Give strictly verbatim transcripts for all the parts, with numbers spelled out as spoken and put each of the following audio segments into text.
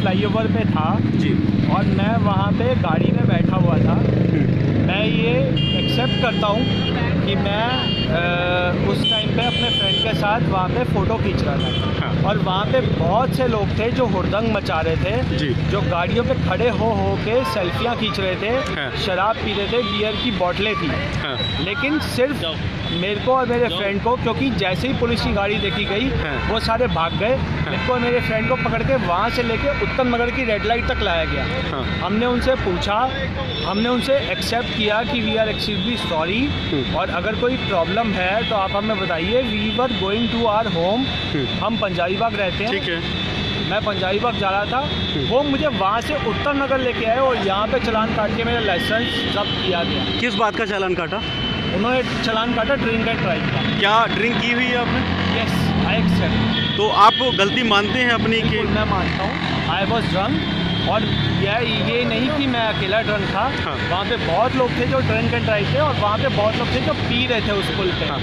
Flyover पे था जी, और मैं वहाँ पे गाड़ी में बैठा हुआ था। मैं ये एक्सेप्ट करता हूँ कि मैं आ, उस टाइम पे अपने फ्रेंड के साथ वहाँ पे फ़ोटो खींच रहा था, हाँ। और वहाँ पे बहुत से लोग थे जो हुड़दंग मचा रहे थे जी, जो गाड़ियों पे खड़े हो हो के सेल्फियाँ खींच रहे थे, हाँ। शराब पी रहे थे, बियर की बोतलें थी, हाँ। लेकिन सिर्फ मेरे को और मेरे फ्रेंड को, क्योंकि जैसे ही पुलिस की गाड़ी देखी गई, हाँ। वो सारे भाग गए। मेरे को और मेरे फ्रेंड को पकड़ के वहाँ से लेके उत्तम नगर की रेड लाइट तक लाया गया, हाँ। हमने उनसे पूछा, हमने उनसे एक्सेप्ट किया कि वी आर एक्सट्रीमली सॉरी, और अगर कोई प्रॉब्लम है तो आप हमें बताइए। We were going to our home, हम पंजाबी बाग रहते हैं, ठीक है। मैं पंजाबी बाग जा रहा था, वो मुझे वहाँ से उत्तम नगर लेके आए और यहाँ पे चालान काट के मेरा लाइसेंस जब्त किया गया। किस बात का चालान काटा? उन्होंने चालान काटा ड्रिंक एंड ड्राइव का। क्या ड्रिंक की हुई है आपने? Yes I accept. तो आप गलती मानते हैं अपनी? कि मैं मानता हूँ, आई वॉज ड्रंक। और यह ये नहीं कि मैं अकेला ड्रंक था, हाँ। वहाँ पे बहुत लोग थे जो ड्रिंक एंड ड्राइव थे, और वहाँ पे बहुत लोग थे जो पी रहे थे उस पुल पे। हाँ।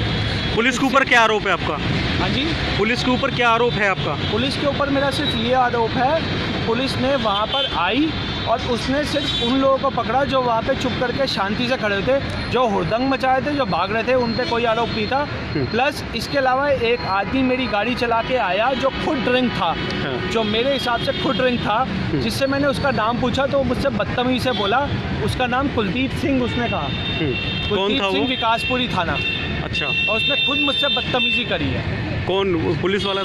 पुलिस के ऊपर क्या आरोप है आपका? हाँ जी, पुलिस के ऊपर क्या आरोप है आपका? पुलिस के ऊपर मेरा सिर्फ ये आरोप है, पुलिस ने वहाँ पर आई और उसने सिर्फ उन लोगों को पकड़ा जो वहाँ पे चुप करके शांति से खड़े थे, जो हुड़दंग मचाए थे, जो भाग रहे थे, उन पे कोई आरोप नहीं था। प्लस इसके अलावा एक आदमी मेरी गाड़ी चला के आया जो खुद ड्रिंक था, जो मेरे हिसाब से खुद ड्रिंक था, जिससे मैंने उसका नाम पूछा तो मुझसे बदतमीजी से बोला। उसका नाम कुलदीप सिंह उसने कहा, कुलदीप सिंह, विकासपुरी थाना। अच्छा। और उसने खुद मुझसे बदतमीजी करी है। कौन? पुलिस वाला?